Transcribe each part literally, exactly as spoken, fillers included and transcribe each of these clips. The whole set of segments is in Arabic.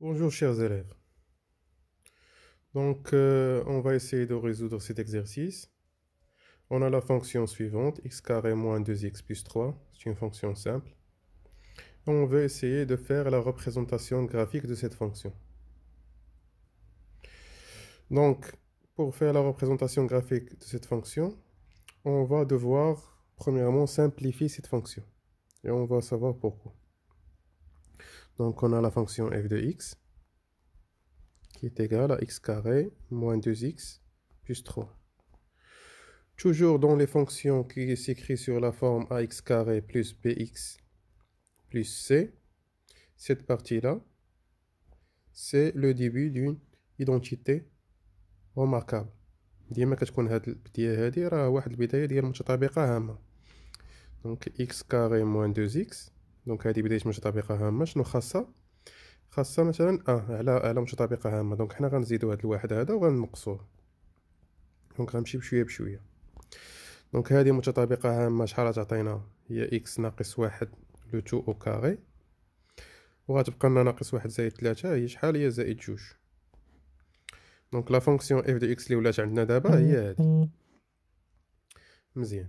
Bonjour chers élèves, donc euh, on va essayer de résoudre cet exercice. On a la fonction suivante, x carré moins deux x plus trois, c'est une fonction simple. On veut essayer de faire la représentation graphique de cette fonction. Donc pour faire la représentation graphique de cette fonction, on va devoir premièrement simplifier cette fonction et on va savoir pourquoi. Donc, on a la fonction f de x qui est égale à x carré moins deux x plus trois. Toujours dans les fonctions qui s'écrivent sur la forme ax carré plus bx plus c, cette partie-là, c'est le début d'une identité remarquable. Donc, x carré moins deux x. Donc, هذه بداية متطابقة هامة. شنو خاصة؟ خاصة مثلا اه على على متطابقة هامة. دونك حنا غنزيدو هاد الواحد هذا وغنقصوه. دونك غنمشي بشوية بشوية. دونك هذه متطابقة هامة شحال تعطينا؟ هي اكس ناقص واحد لو تو او كاري. وغتبقى لنا ناقص واحد زائد ثلاثة هي شحال؟ هي زائد جوج. دونك لا فونكسيون اف دو اكس اللي ولات عندنا دابا هي هادي. مزيان.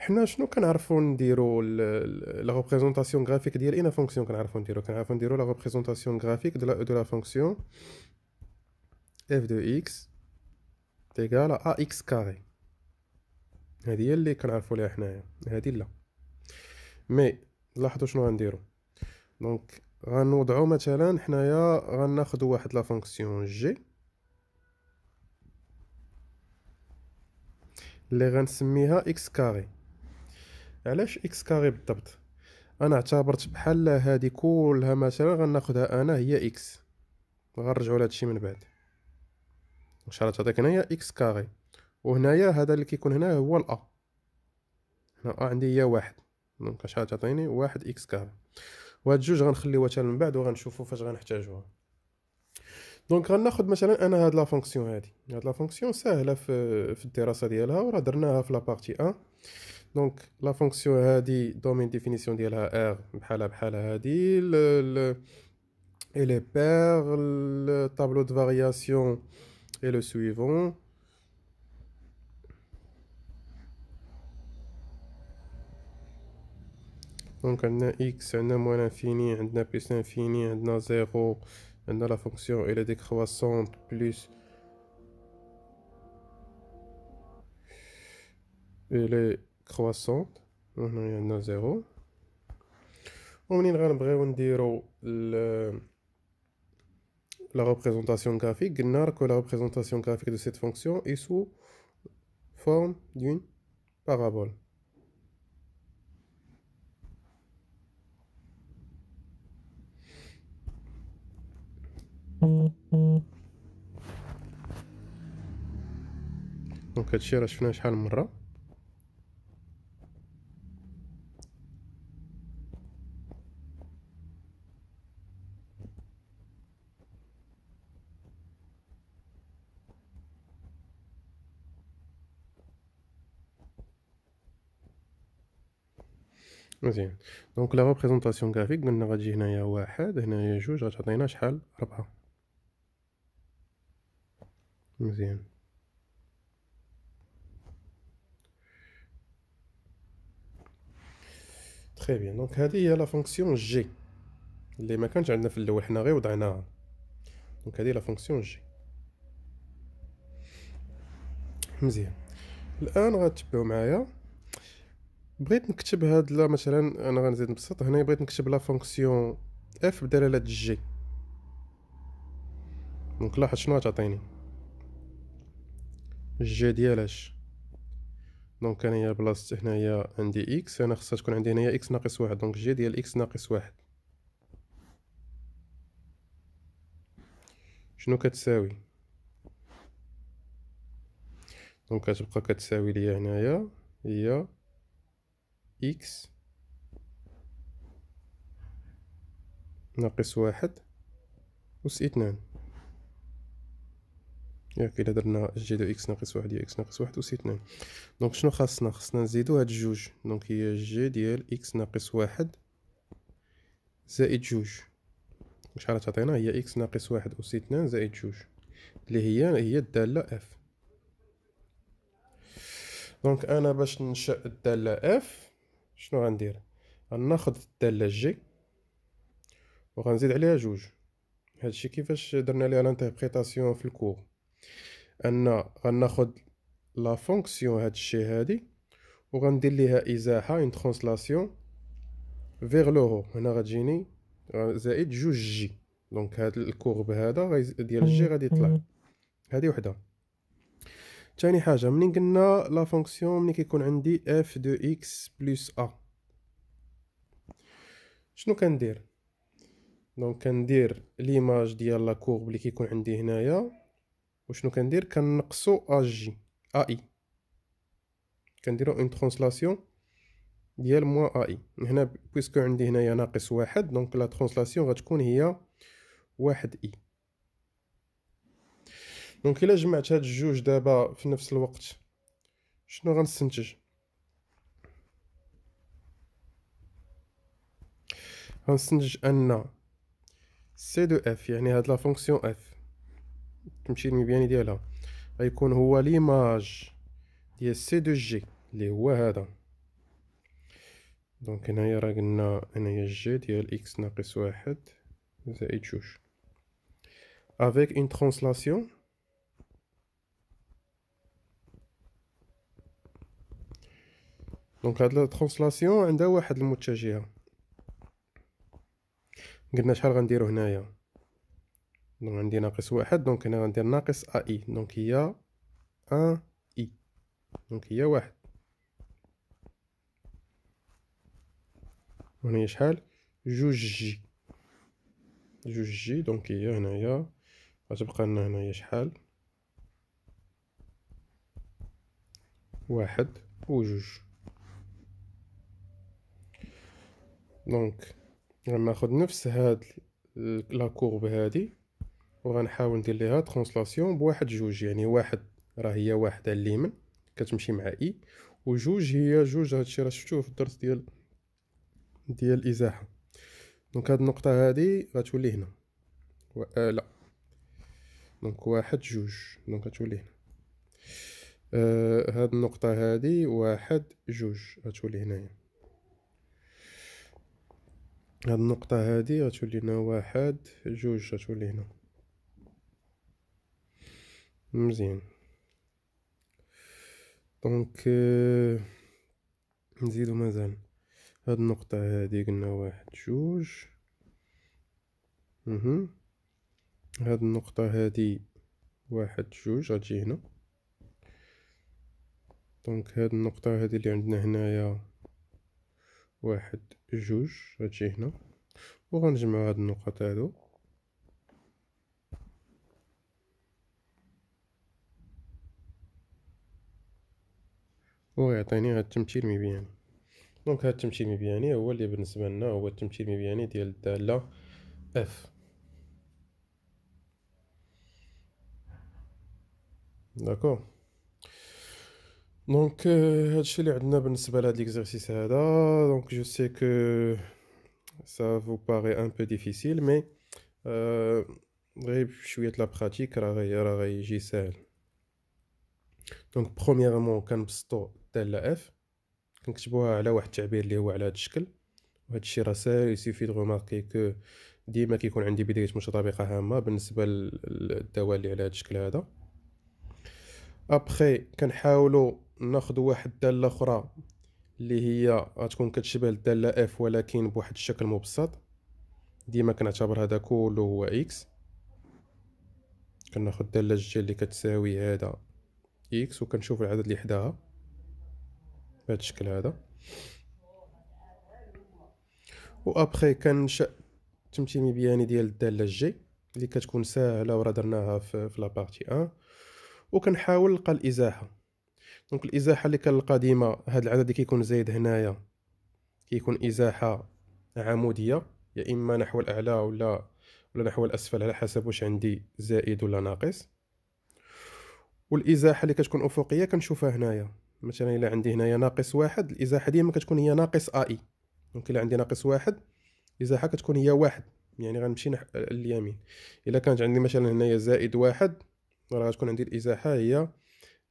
حنا شنو كنعرفو نديرو لا ريبريزونطاسيون غرافيك ديال اينا فونكسيون كنعرفو نديرو كنعرفو نديرو لا ريبريزونطاسيون غرافيك دو لا فونكسيون اف دو اكس تيغال ا اكس كاري. هادي هي اللي كنعرفو ليها حنايا، هادي لا. مي لاحظوا شنو غنديرو. دونك غنوضعو مثلا حنايا غناخدو واحد لا فونكسيون جي اللي غنسميها اكس كاري. علاش اكس كاري بالضبط؟ انا اعتبرت بحال هادي كلها مثلا غناخدها انا هي اكس، غنرجعوا لهادشي من بعد. شحال تعطيك هنايا؟ اكس كاري. وهنايا هذا اللي كيكون هنا هو الا، هنا ا عندي هي واحد. دونك شحال تعطيني؟ واحد اكس كاري. وهاد جوج غنخليوها حتى من بعد وغنشوفوا فاش غنحتاجوها. دونك غناخد مثلا انا هاد لا فونكسيون هادي، هاد لا فونكسيون ساهله في في الدراسه ديالها وراه درناها في لا بارتي واحد. دونك لا فونكسيون هادي دومين ديفينيسيون ديالها ار بحالها بحال هادي، ال لي بير الطابلو دو فارياسيون اي لو سويفون. دونك عندنا اكس، عندنا موان انفيني، عندنا بلس انفيني، عندنا صفر، عندنا la fonction elle est décroissante plus elle est croissante. هنا عندنا صفر. ومنين غنبغيو نديرو la représentation graphique قلنا راكو la représentation graphique de cette fonction est sous forme d'une parabole. دونك هادشي راه شفناه شحال من مرة. مزيان. دونك لا ريبريزونطاسيون غرافيك قلنا غتجي هنايا واحد، هنايا جوج، غتعطينا شحال؟ ربعة. مزيان. تري بيان. دونك هذه هي لا فونكسيون جي اللي ما كانتش عندنا في اللوح، حنا غير وضعناها. دونك هذه لا فونكسيون جي. مزيان. الان غتبعوا معايا. بغيت نكتب هاد لا مثلا انا غنزيد نبسط هنا، بغيت نكتب لا فونكسيون اف بدلاله جي. دونك لاحظ شنو غتعطيني جي ديال اش. دونك انايا بلاصه هنايا عندي اكس، انا خصها تكون عندي هنايا اكس ناقص واحد. دونك جي ديال اكس ناقص واحد شنو كتساوي؟ دونك كتبقى كتساوي ليا هنايا هي اكس ناقص واحد أس اثنان. ياك إلا درنا جي دو اكس ناقص واحد هي اكس ناقص واحد أس اثنان. دونك شنو خاصنا؟ خاصنا نزيدو هاد جوج. دونك هي جي ديال اكس ناقص واحد زائد جوج. شحال تعطينا؟ هي إكس ناقص واحد أوس اثنان زائد جوج اللي هي هي الدالة إف. دونك أنا باش ننشأ الدالة إف شنو غندير؟ غناخد الدالة جي وغنزيد عليها جوج. هادشي كيفاش درنا ليها لانتربريتاسيون في الكور، أن غناخد لا فونكسيون هادشي هادي وغندير ليها إزاحة اون ترونسلاسيون فيغ لوغو، هنا غتجيني زائد جوج جي. دونك هاد الكورب هذا ديال جي غادي يطلع. هادي وحده. ثاني حاجه منين قلنا لا فونكسيون ملي كيكون عندي اف دو اكس بلس ا شنو كندير؟ دونك كندير ليماج ديال لا كورب اللي كيكون عندي هنايا وشنو كندير؟ كنقصو ا جي ا اي، كنديرو اون ترانسلاسيون ديال موان اي. هنا بويسكو عندي هنايا ناقص واحد دونك لا ترانسلاسيون غتكون هي واحد اي. دونك الا جمعت هاد الجوج دابا في نفس الوقت شنو غنستنتج؟ غنستنتج ان سي دو اف، يعني هاد لا فونكسيون اف تمشي المبياني ديالها غيكون هو ليماج ديال سي دو جي اللي هو هذا. دونك هنايا راه قلنا هنايا جي ديال اكس ناقص واحد زائد جوج افيك اون ترانسلاسيون دونك هاد لا ترانسلاسيون عندها واحد المتجهه. قلنا شحال غنديرو هنايا؟ دونك عندي ناقص واحد دونك هنا غندير ناقص ا اي دونك هي ان اي دونك هي واحد. وهنايا شحال؟ جوج جي جوج جي دونك هي هنايا غتبقى لنا هنايا شحال؟ واحد و جوج. دونك غناخد نفس هاد لا كورب هادي وغنحاول ندير ليها ترانسلاسيون بواحد جوج، يعني واحد راه هي واحد على اليمين كتمشي مع اي وجوج هي جوج. هادشي راه شفتوه في الدرس ديال ديال الازاحه. دونك هاد النقطه هادي غتولي هنا و... آه لا دونك واحد جوج دونك غتولي هنا. آه هاد النقطه هادي واحد جوج غتولي هنايا. هاد النقطه هادي غتولي لنا واحد جوج غتولي هنا. مزيان. دونك آه نزيدو مازال هاد النقطه هادي قلنا واحد جوج اها هاد النقطه هادي واحد جوج غتجي هنا. دونك هاد النقطه هادي اللي عندنا هنايا واحد جوج غتجي هنا وغنجمعو هاد النقط هادو. وغيعطيني هاد التمثيل المبياني. دونك هاد التمثيل المبياني هو اللي بالنسبه لنا هو التمثيل المبياني ديال الداله اف. داكو. دونك هادشي اللي عندنا بالنسبه لهاد ليكزيرسيس هذا. دونك جو سي كو سا فو باغي ان بو ديفيسيل مي غير بشويه لا براتيك راه راه غيجي ساهل. دونك برومييرمون كنبسطو الداله اف كنكتبوها على واحد التعبير اللي هو على هاد الشكل وهادشي راه ساهل. يسيفي دو ريماركي كو ديما كيكون عندي بدايه متطابقه هامه بالنسبه للدوال اللي على هاد الشكل هذا. ابخي كنحاولو ناخدو واحد الداله اخرى اللي هي غتكون كتشبه الداله اف ولكن بواحد الشكل مبسط. ديما كنعتبر هذا كله هو اكس. كناخد داله جي اللي كتساوي هذا اكس وكنشوف العدد اللي حداها بهذا الشكل هذا. وابخي كننشا تمثيل مبياني ديال الداله جي اللي كتكون ساهله ورا درناها في, في لابارتي واحد وكنحاول نلقى الازاحه. دونك الازاحه اللي كنلقى ديما هاد العدد اللي كيكون زايد هنايا كيكون ازاحه عموديه يا اما نحو الاعلى ولا ولا نحو الاسفل على حسب واش عندي زائد ولا ناقص. والازاحه اللي كتكون افقيه كنشوفها هنايا. مثلا الا عندي هنايا ناقص واحد الازاحه ديما كتكون هي ناقص اي. دونك الا عندي ناقص واحد الازاحه كتكون هي واحد يعني غنمشي نح... اليمين. الا كانت عندي مثلا هنايا زائد واحد راه غتكون عندي الازاحه هي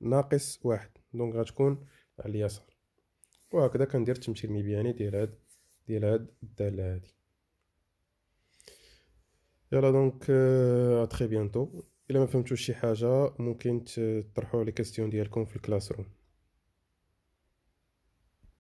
ناقص واحد، دونك غتكون على اليسار. وهكذا كندير التمثيل المبياني ديال هاد ديال هاد الداله هادي. يلا دونك ا تري بيانتو. الا ما فهمتوش شي حاجه ممكن تطرحوا لي كاستيون ديالكم في الكلاس روم.